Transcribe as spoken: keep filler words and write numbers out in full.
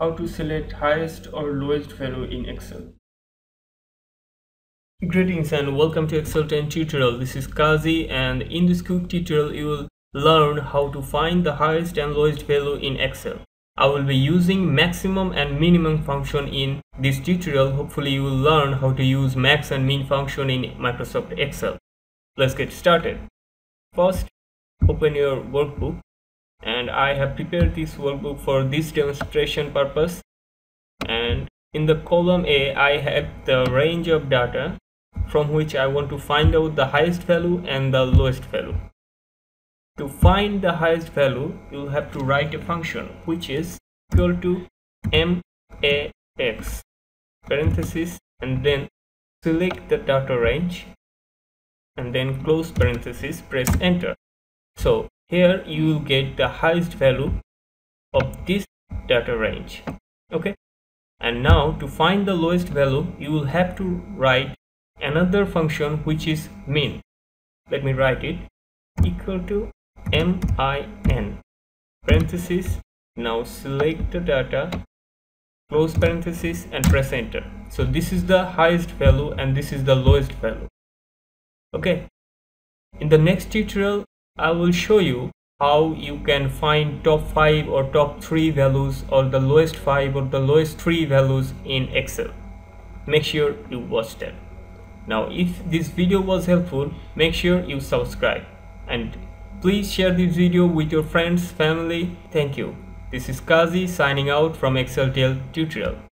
how to select highest or lowest value in Excel. Greetings and welcome to Excel ten tutorial. This is Kazi, and in this quick tutorial you will learn how to find the highest and lowest value in Excel. I will be using maximum and minimum function in this tutorial. Hopefully you will learn how to use max and min function in Microsoft Excel. Let's get started. First, open your workbook, and I have prepared this workbook for this demonstration purpose. And in the column A, I have the range of data from which I want to find out the highest value and the lowest value. To find the highest value, you will have to write a function which is equal to max parenthesis, and then select the data range and then close parenthesis, press enter. So here you will get the highest value of this data range. Okay, and now to find the lowest value, you will have to write another function which is min. Let me write it, equal to min parenthesis. Now select the data, close parenthesis, and press enter. So this is the highest value and this is the lowest value. Okay, in the next tutorial I will show you how you can find top five or top three values or the lowest five or the lowest three values in Excel. Make sure you watch that. Now if this video was helpful, make sure you subscribe, and please share this video with your friends, family. Thank you. This is Kazi signing out from Excel ten tutorial.